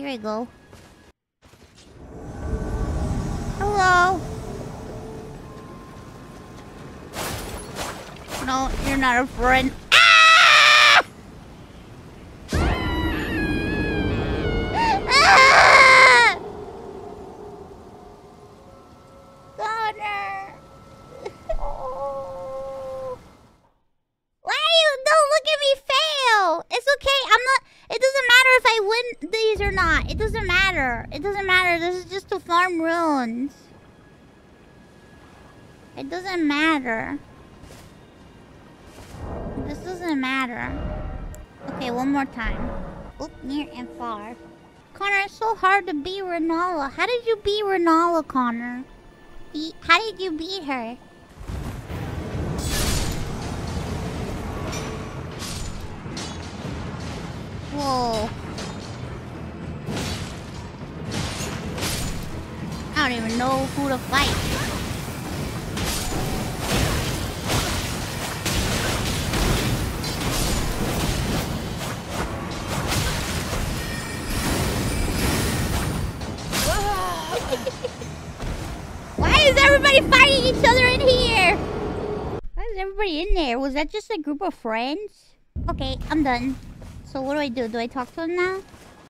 Here I go. Hello. No, you're not a friend. Ah! Ah! Connor. Oh. Why you don't look at me fail? It's okay. I'm not. It doesn't matter if I win these or not. It doesn't matter. It doesn't matter. This is just to farm runes. It doesn't matter. This doesn't matter. Okay, one more time. Oop, near and far. Connor, it's so hard to beat Renala. How did you beat Renala, Connor? How did you beat her? Whoa. I don't even know who to fight. In there, was that just a group of friends? Okay, I'm done. So what do I do? Do I talk to him now?